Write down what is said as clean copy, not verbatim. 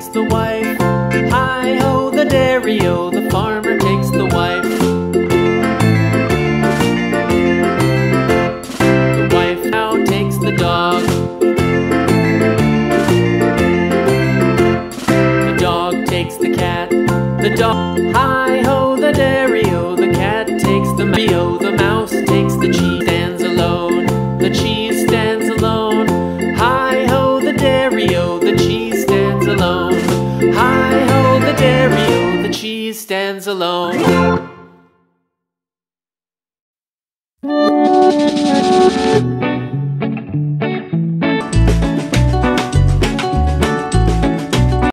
takes the wife. Hi-ho, the dairy-o, the farmer takes the wife. The wife now takes the dog. The dog takes the cat. The dog, hi-ho, the dairy-o, the cat takes the mouse. The mouse takes the cheese, stands alone. The cheese stands alone. Hi-ho, the dairy-o, the cheese stands alone. Hi-ho, the dairy-o, the cheese stands alone.